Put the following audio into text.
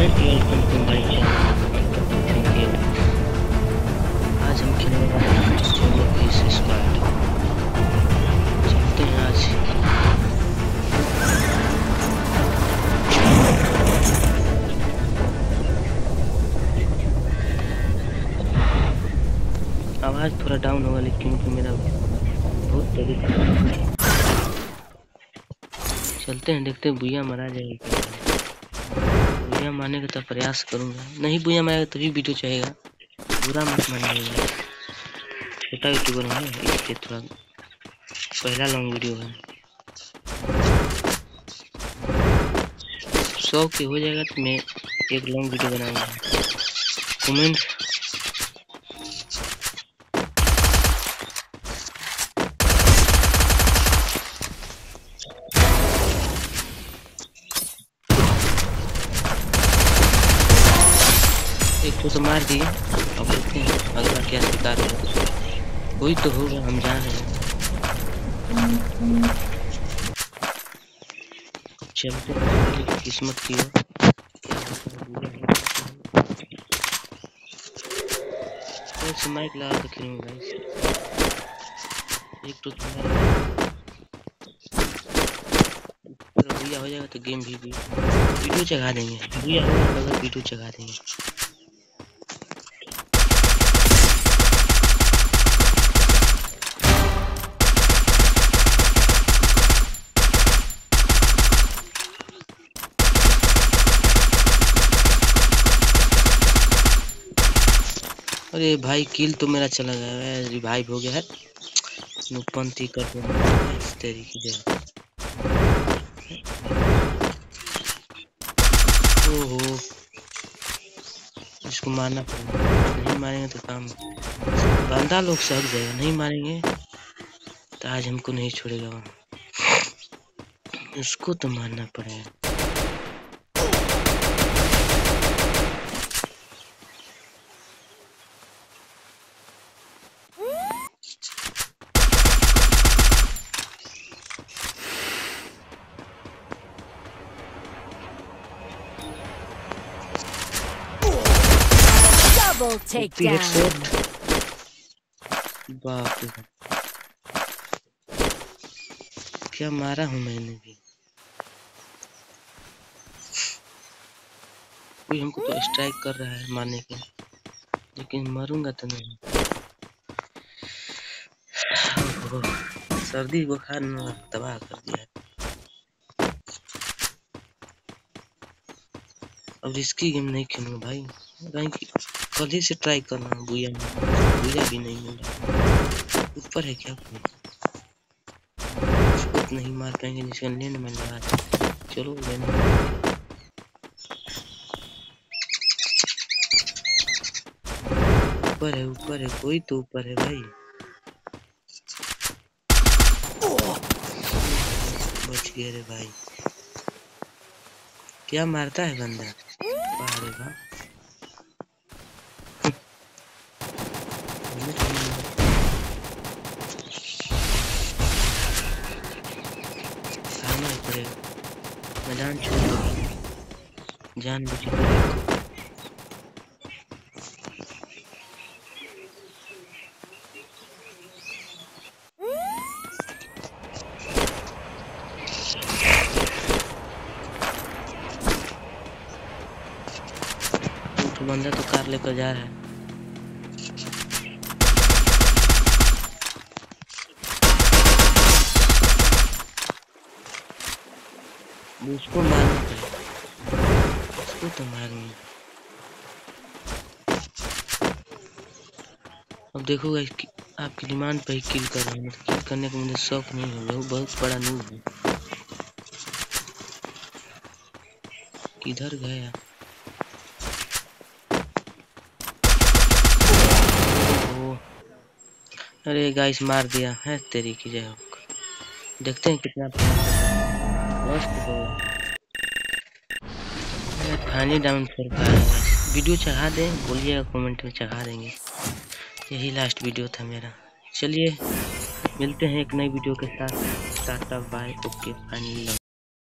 आज हम खेलने वाले हैं सोलो पीस स्क्वाड। चलते हैं आज। आवाज थोड़ा डाउन होगा लेकिन मेरा बहुत तेजी से चलते हैं, देखते हैं भूया मरा जाएगा। भूया मारने का तो प्रयास करूंगा, नहीं भूया मारेगा तभी वीडियो चाहेगा, बुरा मत मानिएगा। छोटा यूट्यूबर हूँ, इसलिए थोड़ा पहला लॉन्ग वीडियो है। 100 के हो जाएगा तो मैं एक लॉन्ग वीडियो बनाऊंगा। कमेंट तो मार दिए, अब देखते हैं अगला क्या शिकार है। कोई तो होगा, हम जा रहे हैं। चलते हैं, किस्मत की हो। माइक लगा के खेलूंगा। एक तो भैया हो जाएगा तो गेम भी वीडियो चगा देंगे। भैया अगर वीडियो चगा देंगे अरे भाई किल तो मेरा चला गया है, रिवाइव हो गया है। नुपंती कर दो इस तरीके से। ओहो इसको मारना पड़ेगा, नहीं मारेंगे तो काम बंदा लोग सहक जाएगा। नहीं मारेंगे तो आज हमको नहीं छोड़ेगा वहाँ, उसको तो मारना पड़ेगा। Take down. बाप रे क्या मारा हूँ मैंने भी। कोई हमको तो स्ट्राइक कर रहा है मारने के, लेकिन मरूंगा तो नहीं। सर्दी बुखार ने तबाह कर दिया। अब इसकी गेम नहीं खेलूंगा भाई, कल ही से ट्राई करना। भूया भी नहीं मिल रहा, ऊपर है क्या कुछ नहीं मार पाएंगे जिसका लेने में लगा। चलो ऊपर है, ऊपर है, कोई तो ऊपर है भाई। बच गया रे भाई, क्या मारता है बंदा। अरे वाह मैदान छोड़ जान बची। तो बंदा तो कार लेकर जा रहा है। उसको मारना पड़ेगा, उसको तो मारूंगा। अब देखो गाइस आपकी डिमांड पर ही किल कर रहा हूँ। किल करने का मुझे शौक नहीं है, वो बहुत बड़ा नूब है। किधर गया वो? अरे गाइस मार दिया है तेरी की जगह। देखते हैं कितना खानी डाउन फिर वीडियो चढ़ा दें, बोलिएगा कमेंट में चढ़ा देंगे। यही लास्ट वीडियो था मेरा। चलिए मिलते हैं एक नई वीडियो के साथ। Tata bye, okay final.